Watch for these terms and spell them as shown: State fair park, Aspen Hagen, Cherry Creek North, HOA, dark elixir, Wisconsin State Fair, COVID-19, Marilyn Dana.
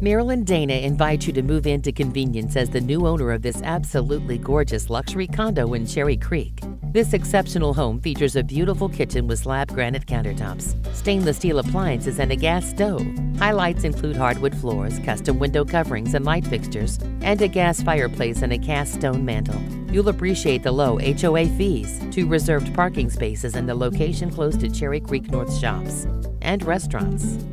Marilyn Dana invites you to move into convenience as the new owner of this absolutely gorgeous luxury condo in Cherry Creek. This exceptional home features a beautiful kitchen with slab granite countertops, stainless steel appliances, and a gas stove. Highlights include hardwood floors, custom window coverings and light fixtures, and a gas fireplace and a cast stone mantel. You'll appreciate the low HOA fees, 2 reserved parking spaces, and the location close to Cherry Creek North shops and restaurants.